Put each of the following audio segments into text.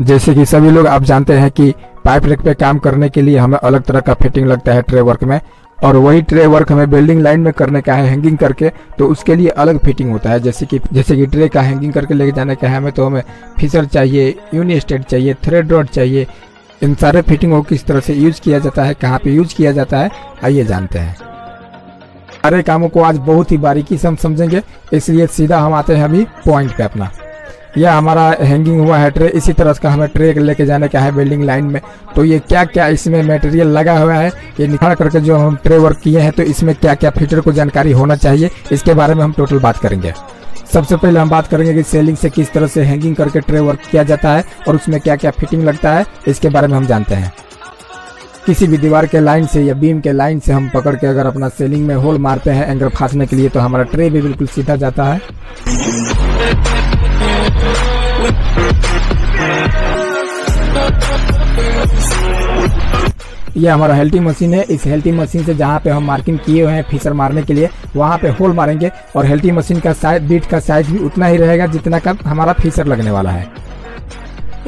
जैसे कि सभी लोग आप जानते हैं कि पाइप रेक पे काम करने के लिए हमें अलग तरह का फिटिंग लगता है ट्रे वर्क में, और वही ट्रे वर्क हमें बिल्डिंग लाइन में करने का है हैंगिंग करके, तो उसके लिए अलग फिटिंग होता है। जैसे कि ट्रे का हैंगिंग करके लेके जाने का है हमें, तो हमें फिशर चाहिए, यूनिस्टेड चाहिए, थ्रेड रॉड चाहिए। इन सारे फिटिंगों को किस तरह से यूज किया जाता है, कहाँ पे यूज किया जाता है, आइए जानते हैं। सारे कामों को आज बहुत ही बारीकी से हम समझेंगे, इसलिए सीधा हम आते हैं अभी पॉइंट पे अपना। यह हमारा हैंगिंग हुआ है ट्रे, इसी तरह का हमें ट्रे लेके जाने का है बिल्डिंग लाइन में। तो ये क्या क्या इसमें मटेरियल लगा हुआ है ये निखार करके जो हम ट्रे वर्क किए हैं, तो इसमें क्या क्या फीचर को जानकारी होना चाहिए इसके बारे में हम टोटल बात करेंगे। सबसे पहले हम बात करेंगे कि सेलिंग से किस तरह से हैंगिंग करके ट्रे वर्क किया जाता है और उसमें क्या क्या फिटिंग लगता है इसके बारे में हम जानते हैं। किसी भी दीवार के लाइन से या बीम के लाइन से हम पकड़ के अगर अपना सेलिंग में होल मारते हैं एंगल फांसने के लिए, तो हमारा ट्रे भी बिल्कुल सीधा जाता है। यह हमारा हिल्टी मशीन है। इस हिल्टी मशीन से जहाँ पे हम मार्किंग किए हुए हैं फिशर मारने के लिए वहाँ पे होल मारेंगे, और हिल्टी मशीन का साइज, बीट का साइज भी उतना ही रहेगा जितना का हमारा फिशर लगने वाला है।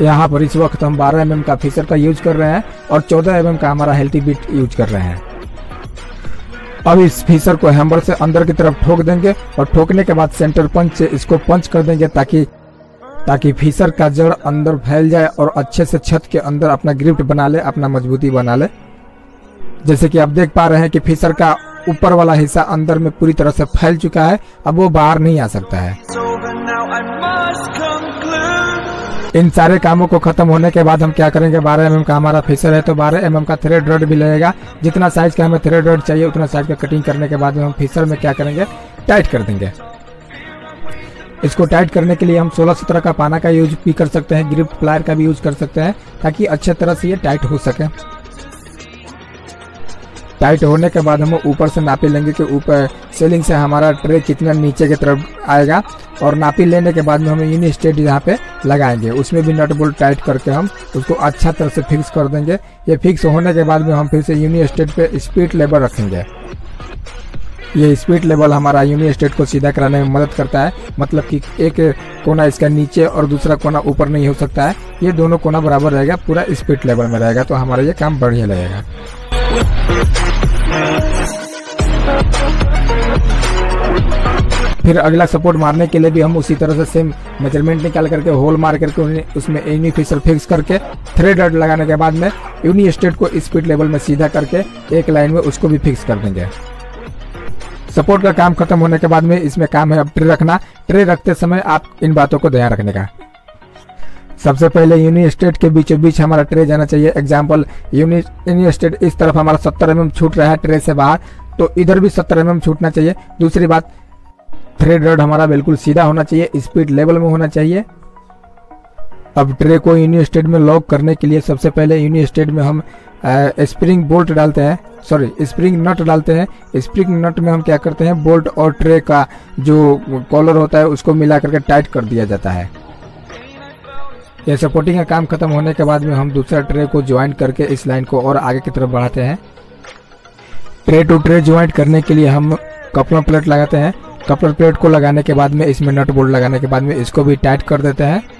यहाँ पर इस वक्त हम 12 mm का फिशर का यूज कर रहे हैं और 14 mm का हमारा हिल्टी बीट यूज कर रहे हैं। अब इस फिशर को हैमर से अंदर की तरफ ठोक देंगे और ठोकने के बाद सेंटर पंच से इसको पंच कर देंगे ताकि फिशर का जड़ अंदर फैल जाए और अच्छे से छत के अंदर अपना ग्रिप्ट बना ले, अपना मजबूती बना ले। जैसे कि आप देख पा रहे हैं कि फिशर का ऊपर वाला हिस्सा अंदर में पूरी तरह से फैल चुका है, अब वो बाहर नहीं आ सकता है। इन सारे कामों को खत्म होने के बाद हम क्या करेंगे, 12 mm का हमारा फिशर है तो 12 mm का थ्रेड रॉड भी लगेगा। जितना साइज का हमें थ्रेड रॉड चाहिए उतना साइज का कटिंग करने के बाद हम फिशर में क्या करेंगे, टाइट कर देंगे। इसको टाइट करने के लिए हम 16-17 का पाना का यूज भी कर सकते हैं, ग्रिप प्लायर का भी यूज कर सकते हैं, ताकि अच्छे तरह से ये टाइट हो सके। टाइट होने के बाद हम ऊपर से नापी लेंगे कि ऊपर सेलिंग से हमारा ट्रे कितना नीचे की तरफ आएगा, और नापी लेने के बाद में हम यूनि स्टेड यहाँ पे लगाएंगे। उसमें भी नट बोल्ट टाइट करके हम उसको अच्छा तरह से फिक्स कर देंगे। ये फिक्स होने के बाद में हम फिर से यूनि स्टेड पे स्पीड लेवल रखेंगे। ये स्पीड लेवल हमारा यूनि स्टेट को सीधा कराने में मदद करता है, मतलब कि एक कोना इसका नीचे और दूसरा कोना ऊपर नहीं हो सकता है, ये दोनों कोना बराबर रहेगा, पूरा स्पीड लेवल में रहेगा, तो हमारा ये काम बढ़िया लगेगा। फिर अगला सपोर्ट मारने के लिए भी हम उसी तरह से सेम मेजरमेंट निकाल करके होल मार करके उसमें यूनि फिशर फिक्स करके थ्रेड रॉड लगाने के बाद में यूनि स्टेट को स्पीड लेवल में सीधा करके एक लाइन में उसको भी फिक्स कर देंगे। सपोर्ट का काम खत्म होने के बाद में इसमें काम है अब ट्रे रखना। ट्रे रखते समय आप इन बातों को ध्यान रखने का। सबसे पहले यूनि स्टेट के बीचों बीच हमारा ट्रे जाना चाहिए। एग्जाम्पल यूनि स्टेट इस तरफ हमारा 70 mm छूट रहा है ट्रे से बाहर, तो इधर भी 70 mm छूटना चाहिए। दूसरी बात, थ्रेड रॉड हमारा बिल्कुल सीधा होना चाहिए, स्पीड लेवल में होना चाहिए। अब ट्रे को यूनि स्टेट में लॉक करने के लिए सबसे पहले यूनि स्टेट में हम स्प्रिंग बोल्ट डालते हैं, सॉरी स्प्रिंग नट डालते हैं। स्प्रिंग नट में हम क्या करते हैं, बोल्ट और ट्रे का जो कॉलर होता है उसको मिला करके टाइट कर दिया जाता है। यह सपोर्टिंग का काम खत्म होने के बाद में हम दूसरा ट्रे को ज्वाइंट करके इस लाइन को और आगे की तरफ बढ़ाते हैं। ट्रे टू ट्रे ज्वाइंट करने के लिए हम कपलर प्लेट लगाते हैं। कपलर प्लेट को लगाने के बाद में इसमें नट बोल्ट लगाने के बाद में इसको भी टाइट कर देते हैं।